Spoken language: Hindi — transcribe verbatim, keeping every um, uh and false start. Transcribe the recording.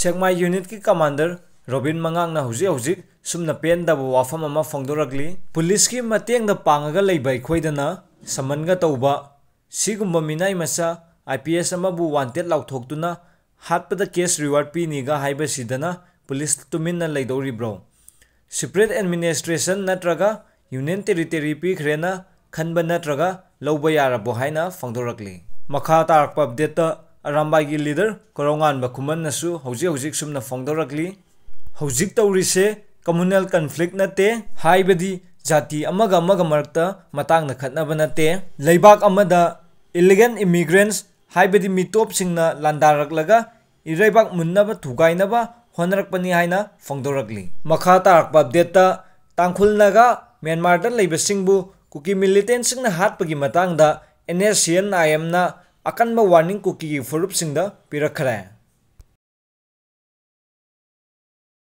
सेगमाई यूनिट की कमांडर रॉबिन मंगांग ना हुजी हुजी सुमना पेन दब वाफम अमा फोंगदोरगली पुलिस की मतेंग द पांगगा लैबै खोइदना समनगा तौबा सिगुम्बा मिनाई मसा आईपीएस अमा बु वांटेड लाउथोक्तुना हातपद केस रिवार्ड पीनिगा हाइबे सिदना पुलिस तुमिन लैदोरी ब्रो सेपरेट एडमिनिस्ट्रेशन नत्रगा यूनियन टेरिटरी पी खरेना खनब नत्रगा लौबा यारा बोहाइना फोंगदोरगली मखा तारक अपडेट अरामबाई की लीडर कोरोंगान बखुमन नसु हौजी हौजी सुमना फोंगदोरगली हौजिक तौरीसे कम्युनल कन्फ्लिक्ट नते हाइबदी जाति अमग अमग मरक्ता मतांग न खतनब नते लैबाक अमदा इलिगल इमिग्रेंट्स हाइबदी मितोप सिंगना लांदारकलगा इरैबाक मुन्नब थुगाइनबा होनरकपनी हाइना फोंगदोरकली मखा तारकब अपडेटता तांखुलनागा म्यांमार द लैबसिंगबु कुकी मिलिटेंट सिंगना हातपगी मतांगदा एनएसएन आईएम ना अकनब वार्निंग कुकी फुरुप सिंगदा पिरखरा